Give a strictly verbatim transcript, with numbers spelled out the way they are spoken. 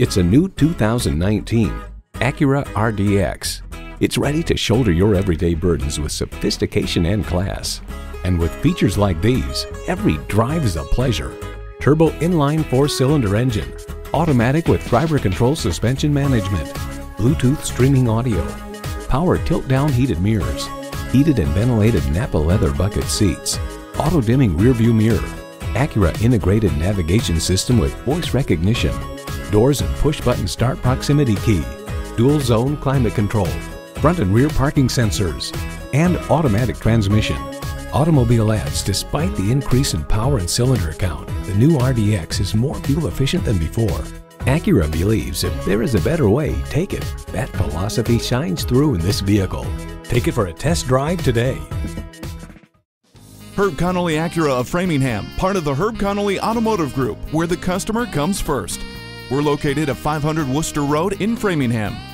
It's a new two thousand nineteen Acura R D X. It's ready to shoulder your everyday burdens with sophistication and class. And with features like these, every drive is a pleasure. Turbo inline four-cylinder engine, automatic with driver control suspension management, Bluetooth streaming audio, power tilt-down heated mirrors, heated and ventilated NAPA leather bucket seats, auto-dimming rearview mirror, Acura integrated navigation system with voice recognition, doors and push-button start proximity key, dual-zone climate control, front and rear parking sensors, and automatic transmission. Automobile adds, despite the increase in power and cylinder count, the new R D X is more fuel efficient than before. Acura believes if there is a better way, take it. That philosophy shines through in this vehicle. Take it for a test drive today. Herb Connolly Acura of Framingham, part of the Herb Connolly Automotive Group, where the customer comes first. We're located at five hundred Worcester Road in Framingham.